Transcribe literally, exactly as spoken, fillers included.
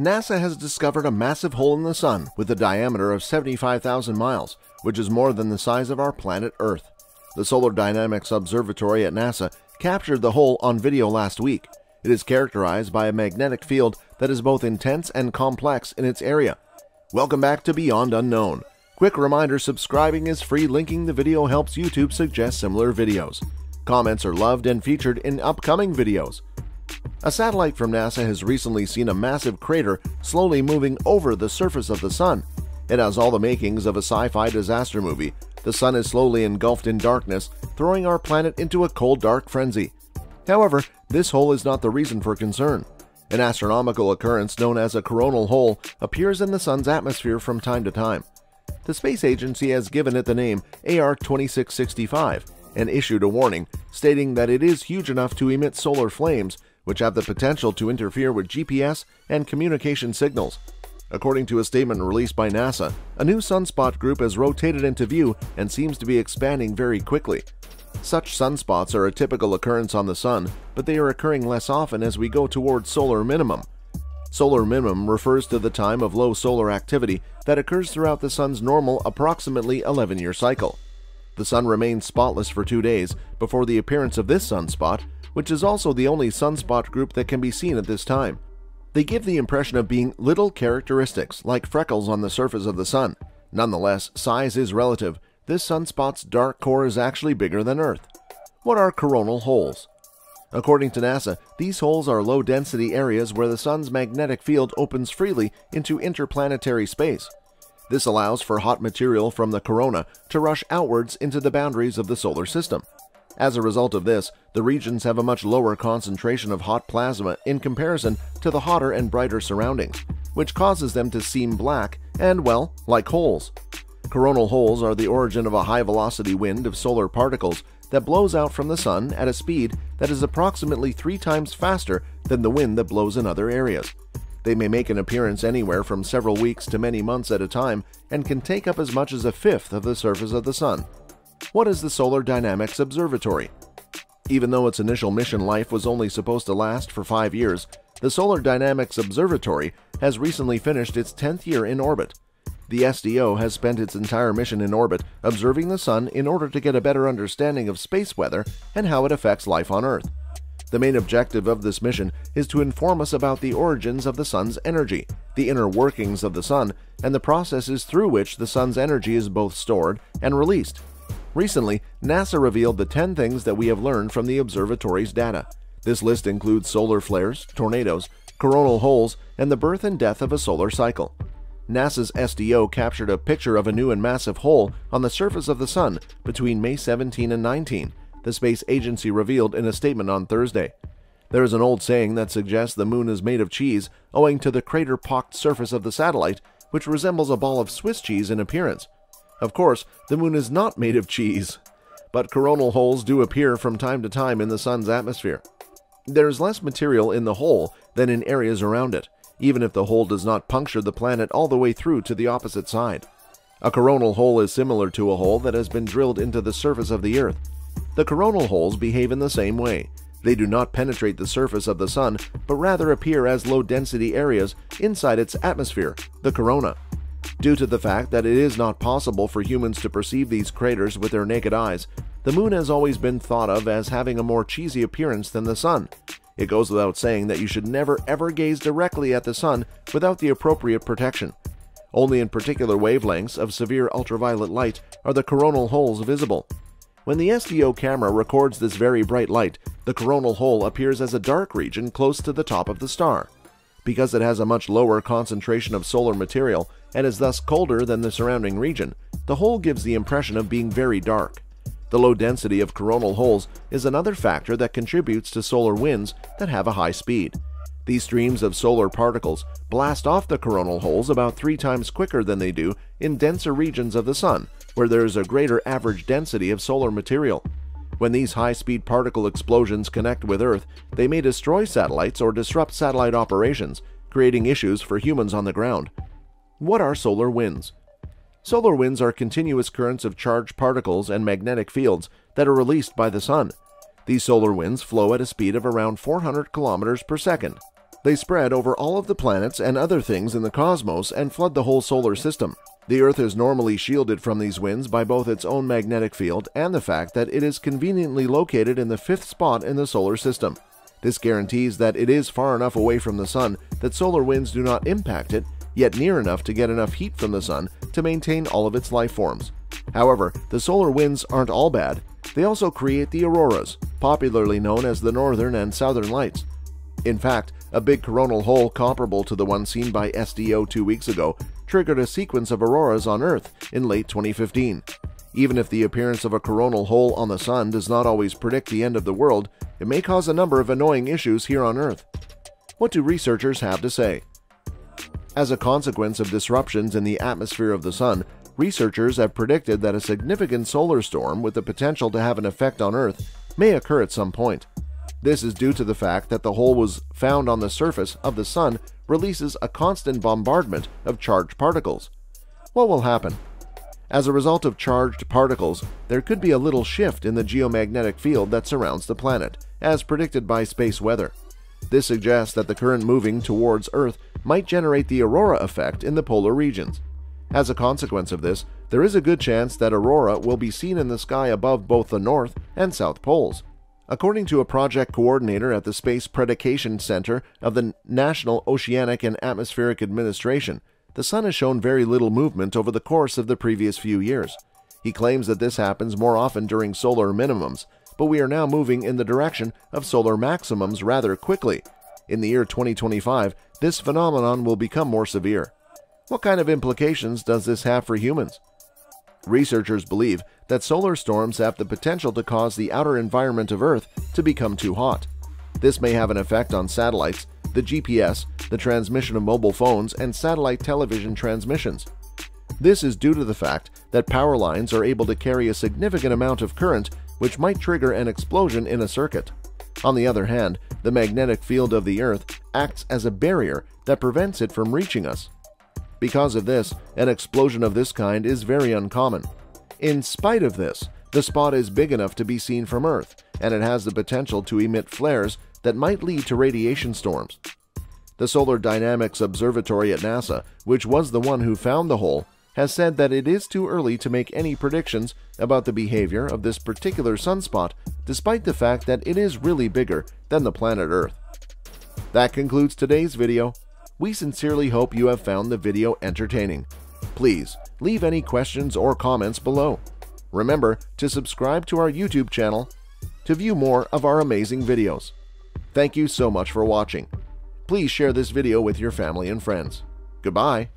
NASA has discovered a massive hole in the Sun with a diameter of seventy-five thousand miles, which is more than the size of our planet Earth. The Solar Dynamics Observatory at NASA captured the hole on video last week. It is characterized by a magnetic field that is both intense and complex in its area. Welcome back to Beyond Unknown. Quick reminder, subscribing is free, linking the video helps YouTube suggest similar videos. Comments are loved and featured in upcoming videos. A satellite from NASA has recently seen a massive crater slowly moving over the surface of the Sun. It has all the makings of a sci-fi disaster movie. The Sun is slowly engulfed in darkness, throwing our planet into a cold, dark frenzy. However, this hole is not the reason for concern. An astronomical occurrence known as a coronal hole appears in the Sun's atmosphere from time to time. The space agency has given it the name A R twenty-six sixty-five and issued a warning stating that it is huge enough to emit solar flames, which have the potential to interfere with G P S and communication signals. According to a statement released by NASA, a new sunspot group has rotated into view and seems to be expanding very quickly. Such sunspots are a typical occurrence on the Sun, but they are occurring less often as we go towards solar minimum. Solar minimum refers to the time of low solar activity that occurs throughout the Sun's normal approximately eleven-year cycle. The Sun remains spotless for two days before the appearance of this sunspot, which is also the only sunspot group that can be seen at this time. They give the impression of being little characteristics, like freckles on the surface of the Sun. Nonetheless, size is relative. This sunspot's dark core is actually bigger than Earth. What are coronal holes? According to NASA, these holes are low-density areas where the Sun's magnetic field opens freely into interplanetary space. This allows for hot material from the corona to rush outwards into the boundaries of the solar system. As a result of this, the regions have a much lower concentration of hot plasma in comparison to the hotter and brighter surroundings, which causes them to seem black and, well, like holes. Coronal holes are the origin of a high-velocity wind of solar particles that blows out from the Sun at a speed that is approximately three times faster than the wind that blows in other areas. They may make an appearance anywhere from several weeks to many months at a time and can take up as much as a fifth of the surface of the Sun. What is the Solar Dynamics Observatory? Even though its initial mission life was only supposed to last for five years, the Solar Dynamics Observatory has recently finished its tenth year in orbit. The S D O has spent its entire mission in orbit observing the Sun in order to get a better understanding of space weather and how it affects life on Earth. The main objective of this mission is to inform us about the origins of the Sun's energy, the inner workings of the Sun, and the processes through which the Sun's energy is both stored and released. Recently, NASA revealed the ten things that we have learned from the observatory's data. This list includes solar flares, tornadoes, coronal holes, and the birth and death of a solar cycle. NASA's S D O captured a picture of a new and massive hole on the surface of the Sun between May seventeenth and nineteenth, the space agency revealed in a statement on Thursday. There is an old saying that suggests the Moon is made of cheese owing to the crater-pocked surface of the satellite, which resembles a ball of Swiss cheese in appearance. Of course, the Moon is not made of cheese, but coronal holes do appear from time to time in the Sun's atmosphere. There is less material in the hole than in areas around it, even if the hole does not puncture the planet all the way through to the opposite side. A coronal hole is similar to a hole that has been drilled into the surface of the Earth. The coronal holes behave in the same way. They do not penetrate the surface of the Sun, but rather appear as low-density areas inside its atmosphere, the corona. Due to the fact that it is not possible for humans to perceive these craters with their naked eyes, the Moon has always been thought of as having a more cheesy appearance than the Sun. It goes without saying that you should never ever gaze directly at the Sun without the appropriate protection. Only in particular wavelengths of severe ultraviolet light are the coronal holes visible. When the S D O camera records this very bright light, the coronal hole appears as a dark region close to the top of the star. Because it has a much lower concentration of solar material and is thus colder than the surrounding region, the hole gives the impression of being very dark. The low density of coronal holes is another factor that contributes to solar winds that have a high speed. These streams of solar particles blast off the coronal holes about three times quicker than they do in denser regions of the Sun, where there is a greater average density of solar material. When these high-speed particle explosions connect with Earth, they may destroy satellites or disrupt satellite operations, creating issues for humans on the ground. What are solar winds? Solar winds are continuous currents of charged particles and magnetic fields that are released by the Sun. These solar winds flow at a speed of around four hundred kilometers per second. They spread over all of the planets and other things in the cosmos and flood the whole solar system. The Earth is normally shielded from these winds by both its own magnetic field and the fact that it is conveniently located in the fifth spot in the solar system. This guarantees that it is far enough away from the Sun that solar winds do not impact it, yet near enough to get enough heat from the Sun to maintain all of its life forms. However, the solar winds aren't all bad. They also create the auroras, popularly known as the northern and southern lights. In fact, a big coronal hole comparable to the one seen by S D O two weeks ago triggered a sequence of auroras on Earth in late twenty fifteen. Even if the appearance of a coronal hole on the Sun does not always predict the end of the world, it may cause a number of annoying issues here on Earth. What do researchers have to say? As a consequence of disruptions in the atmosphere of the Sun, researchers have predicted that a significant solar storm with the potential to have an effect on Earth may occur at some point. This is due to the fact that the hole was found on the surface of the Sun releases a constant bombardment of charged particles. What will happen? As a result of charged particles, there could be a little shift in the geomagnetic field that surrounds the planet, as predicted by space weather. This suggests that the current moving towards Earth might generate the aurora effect in the polar regions. As a consequence of this, there is a good chance that aurora will be seen in the sky above both the North and South Poles. According to a project coordinator at the Space Prediction Center of the National Oceanic and Atmospheric Administration, the Sun has shown very little movement over the course of the previous few years. He claims that this happens more often during solar minimums, but we are now moving in the direction of solar maximums rather quickly. In the year twenty twenty-five, this phenomenon will become more severe. What kind of implications does this have for humans? Researchers believe that solar storms have the potential to cause the outer environment of Earth to become too hot. This may have an effect on satellites, the G P S, the transmission of mobile phones, and satellite television transmissions. This is due to the fact that power lines are able to carry a significant amount of current, which might trigger an explosion in a circuit. On the other hand, the magnetic field of the Earth acts as a barrier that prevents it from reaching us. Because of this, an explosion of this kind is very uncommon. In spite of this, the spot is big enough to be seen from Earth, and it has the potential to emit flares that might lead to radiation storms. The Solar Dynamics Observatory at NASA, which was the one who found the hole, has said that it is too early to make any predictions about the behavior of this particular sunspot, despite the fact that it is really bigger than the planet Earth. That concludes today's video. We sincerely hope you have found the video entertaining. Please leave any questions or comments below. Remember to subscribe to our YouTube channel to view more of our amazing videos. Thank you so much for watching. Please share this video with your family and friends. Goodbye.